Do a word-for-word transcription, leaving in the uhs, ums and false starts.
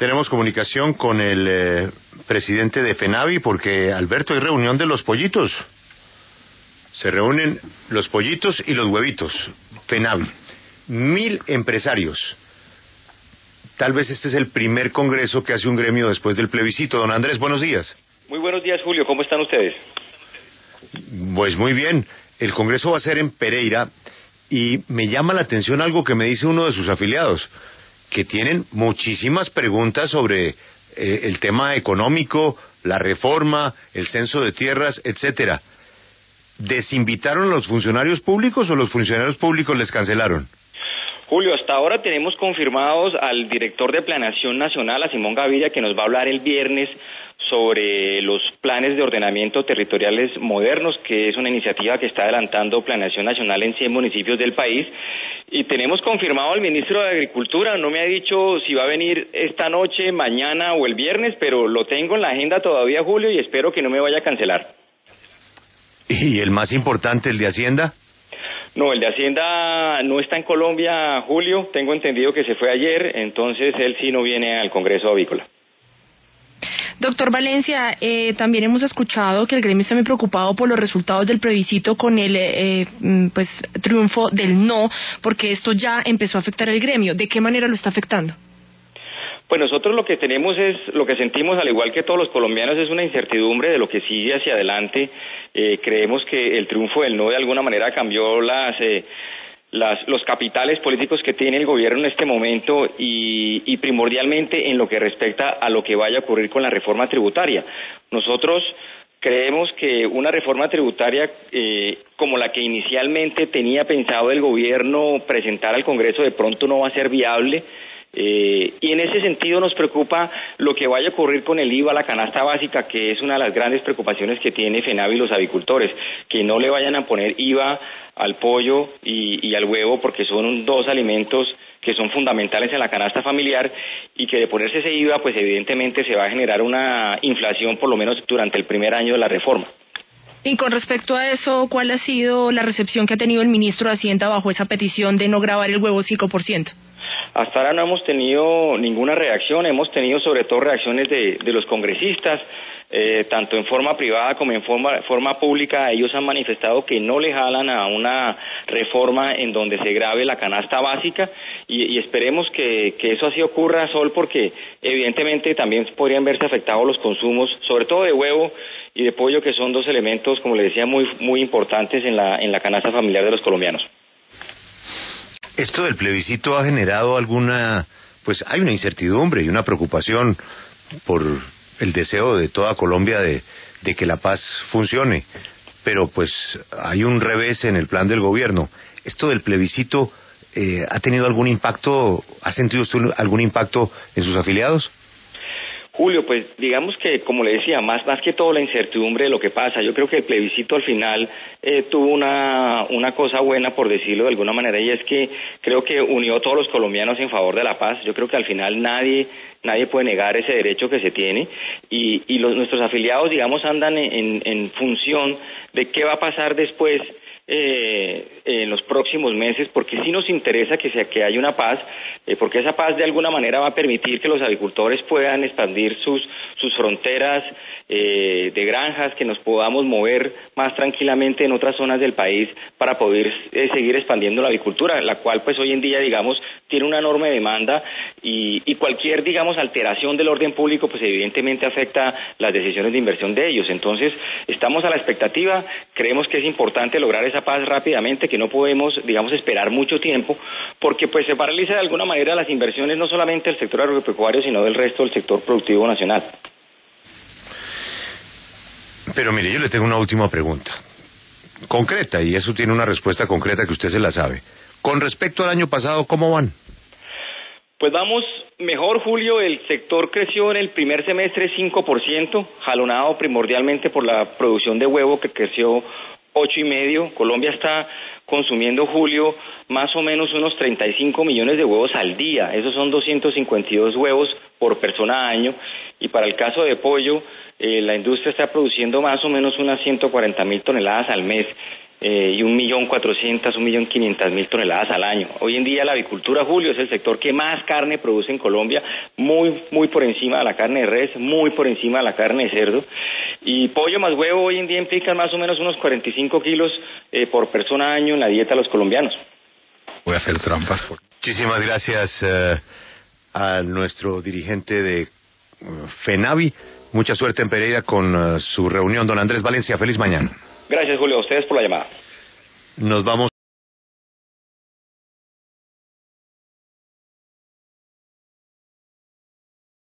Tenemos comunicación con el eh, presidente de FENAVI, porque, Alberto, hay reunión de los pollitos. Se reúnen los pollitos y los huevitos. FENAVI, mil empresarios. Tal vez este es el primer congreso que hace un gremio después del plebiscito. Don Andrés, buenos días. Muy buenos días, Julio. ¿Cómo están ustedes? Pues muy bien. El congreso va a ser en Pereira y me llama la atención algo que me dice uno de sus afiliados, que tienen muchísimas preguntas sobre eh, el tema económico, la reforma, el censo de tierras, etcétera. ¿Desinvitaron a los funcionarios públicos o los funcionarios públicos les cancelaron? Julio, hasta ahora tenemos confirmados al director de Planeación Nacional, a Simón Gaviria, que nos va a hablar el viernes sobre los planes de ordenamiento territoriales modernos, que es una iniciativa que está adelantando Planeación Nacional en cien municipios del país. Y tenemos confirmado al ministro de Agricultura. No me ha dicho si va a venir esta noche, mañana o el viernes, pero lo tengo en la agenda todavía, Julio, y espero que no me vaya a cancelar. ¿Y el más importante, el de Hacienda? No, el de Hacienda no está en Colombia, Julio. Tengo entendido que se fue ayer, entonces él sí no viene al Congreso Avícola. Doctor Valencia, eh, también hemos escuchado que el gremio está muy preocupado por los resultados del plebiscito con el eh, pues, triunfo del no, porque esto ya empezó a afectar al gremio. ¿De qué manera lo está afectando? Pues nosotros lo que tenemos es, lo que sentimos al igual que todos los colombianos, es una incertidumbre de lo que sigue hacia adelante. Eh, creemos que el triunfo del no de alguna manera cambió las... Eh, Las, los capitales políticos que tiene el gobierno en este momento y, y primordialmente en lo que respecta a lo que vaya a ocurrir con la reforma tributaria. Nosotros creemos que una reforma tributaria eh, como la que inicialmente tenía pensado el gobierno presentar al Congreso de pronto no va a ser viable. Eh, y en ese sentido nos preocupa lo que vaya a ocurrir con el IVA, la canasta básica, que es una de las grandes preocupaciones que tiene FENAVI y los avicultores, que no le vayan a poner IVA al pollo y, y al huevo, porque son dos alimentos que son fundamentales en la canasta familiar, y que de ponerse ese IVA, pues evidentemente se va a generar una inflación por lo menos durante el primer año de la reforma. Y con respecto a eso, ¿cuál ha sido la recepción que ha tenido el ministro de Hacienda bajo esa petición de no gravar el huevo cinco por ciento? Hasta ahora no hemos tenido ninguna reacción, hemos tenido sobre todo reacciones de, de los congresistas, eh, tanto en forma privada como en forma, forma pública. Ellos han manifestado que no le jalan a una reforma en donde se grave la canasta básica, y, y esperemos que, que eso así ocurra, Sol, porque evidentemente también podrían verse afectados los consumos, sobre todo de huevo y de pollo, que son dos elementos, como les decía, muy, muy importantes en la, en la canasta familiar de los colombianos. Esto del plebiscito ha generado alguna, pues hay una incertidumbre y una preocupación por el deseo de toda Colombia de, de que la paz funcione, pero pues hay un revés en el plan del gobierno. ¿Esto del plebiscito eh, ha tenido algún impacto, ha sentido usted algún impacto en sus afiliados? Julio, pues digamos que, como le decía, más más que todo la incertidumbre de lo que pasa. Yo creo que el plebiscito al final eh, tuvo una una cosa buena, por decirlo de alguna manera, y es que creo que unió a todos los colombianos en favor de la paz. Yo creo que al final nadie nadie puede negar ese derecho que se tiene, y, y los, nuestros afiliados, digamos, andan en, en, en función de qué va a pasar después. Eh, eh, en los próximos meses, porque sí nos interesa que sea que haya una paz, eh, porque esa paz de alguna manera va a permitir que los agricultores puedan expandir sus sus fronteras eh, de granjas, que nos podamos mover más tranquilamente en otras zonas del país para poder eh, seguir expandiendo la agricultura, la cual pues hoy en día, digamos, tiene una enorme demanda, y, y cualquier, digamos, alteración del orden público pues evidentemente afecta las decisiones de inversión de ellos. Entonces estamos a la expectativa, creemos que es importante lograr esa paz rápidamente, que no podemos, digamos, esperar mucho tiempo, porque pues se paraliza de alguna manera las inversiones, no solamente del sector agropecuario, sino del resto del sector productivo nacional. Pero mire, yo le tengo una última pregunta concreta, y eso tiene una respuesta concreta que usted se la sabe. Con respecto al año pasado, ¿cómo van? Pues vamos mejor, Julio. El sector creció en el primer semestre cinco por ciento, jalonado primordialmente por la producción de huevo, que creció ocho y medio. Colombia está consumiendo, Julio, más o menos unos treinta y cinco millones de huevos al día. Esos son doscientos cincuenta y dos huevos por persona a año. Y para el caso de pollo, eh, la industria está produciendo más o menos unas ciento cuarenta mil toneladas al mes. eh, y un millón cuatrocientas, un millón quinientas mil toneladas al año. Hoy en día la avicultura, Julio, es el sector que más carne produce en Colombia, muy muy por encima de la carne de res, muy por encima de la carne de cerdo, y pollo más huevo hoy en día implican más o menos unos cuarenta y cinco kilos eh, por persona año en la dieta de los colombianos. Voy a hacer trampas. Muchísimas gracias uh, a nuestro dirigente de uh, FENAVI. Mucha suerte en Pereira con uh, su reunión, don Andrés Valencia. Feliz mañana. Gracias, Julio, a ustedes por la llamada. Nos vamos.